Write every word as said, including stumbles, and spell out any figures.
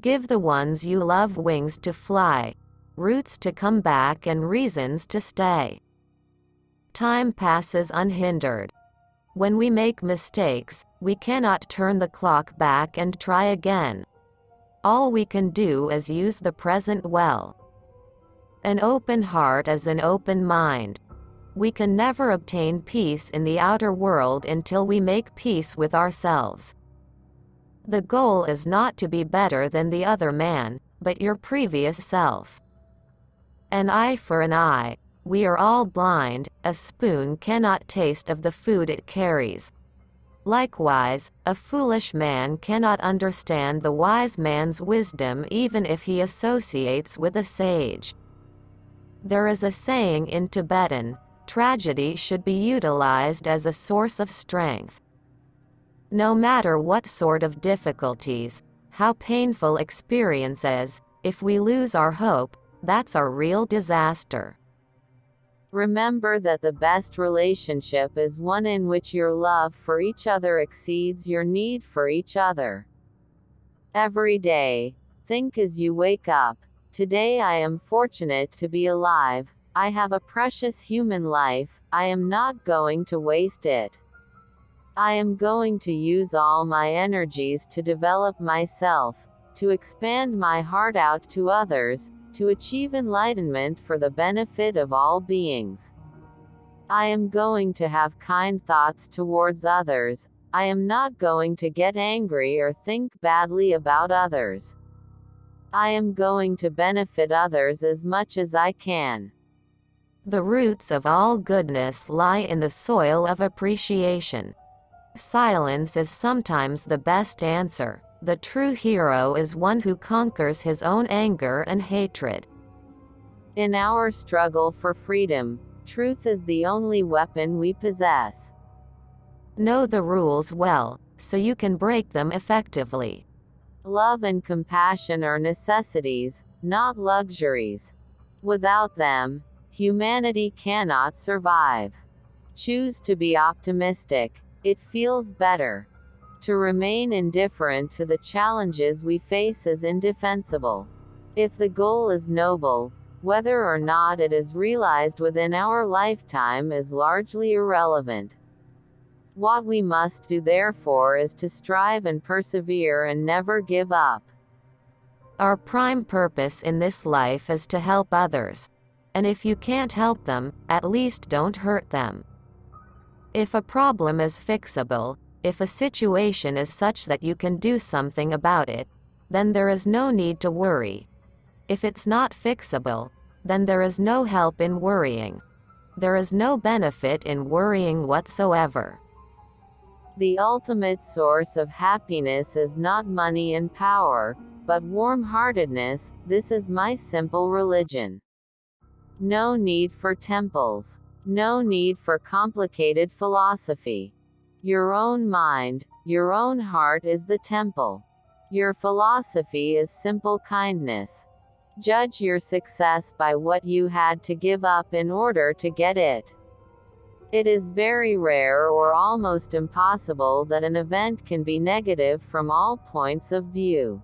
Give the ones you love wings to fly, roots to come back and reasons to stay. Time passes unhindered. When we make mistakes, we cannot turn the clock back and try again. All we can do is use the present well. An open heart is an open mind. We can never obtain peace in the outer world until we make peace with ourselves. The goal is not to be better than the other man, but your previous self. An eye for an eye. We are all blind. A spoon cannot taste of the food it carries. Likewise, a foolish man cannot understand the wise man's wisdom even if he associates with a sage. There is a saying in Tibetan, tragedy should be utilized as a source of strength. No matter what sort of difficulties, how painful experience is, if we lose our hope, that's our real disaster. Remember that the best relationship is one in which your love for each other exceeds your need for each other. Every day, think as you wake up, today I am fortunate to be alive, I have a precious human life, I am not going to waste it. I am going to use all my energies to develop myself, to expand my heart out to others, to achieve enlightenment for the benefit of all beings. I am going to have kind thoughts towards others, I am not going to get angry or think badly about others. I am going to benefit others as much as I can. The roots of all goodness lie in the soil of appreciation. Silence is sometimes the best answer. The true hero is one who conquers his own anger and hatred. In our struggle for freedom, truth is the only weapon we possess. Know the rules well, so you can break them effectively. Love and compassion are necessities, not luxuries. Without them, humanity cannot survive. Choose to be optimistic. It feels better. To remain indifferent to the challenges we face is indefensible. If the goal is noble, whether or not it is realized within our lifetime is largely irrelevant. What we must do therefore is to strive and persevere and never give up. Our prime purpose in this life is to help others. And if you can't help them, at least don't hurt them. If a problem is fixable, if a situation is such that you can do something about it, then there is no need to worry. If it's not fixable, then there is no help in worrying. There is no benefit in worrying whatsoever. The ultimate source of happiness is not money and power, but warm-heartedness. This is my simple religion. No need for temples. No need for complicated philosophy. Your own mind, your own heart is the temple. Your philosophy is simple kindness. Judge your success by what you had to give up in order to get it. It is very rare or almost impossible that an event can be negative from all points of view.